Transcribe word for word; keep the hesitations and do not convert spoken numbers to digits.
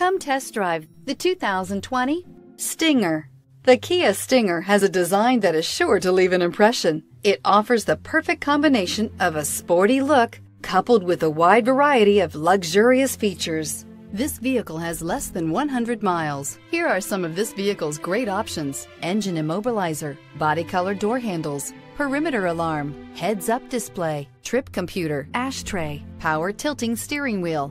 Come test drive the two thousand twenty Stinger. The Kia Stinger has a design that is sure to leave an impression. It offers the perfect combination of a sporty look coupled with a wide variety of luxurious features. This vehicle has less than one hundred miles. Here are some of this vehicle's great options: engine immobilizer, body color door handles, perimeter alarm, heads-up display, trip computer, ashtray, power tilting steering wheel,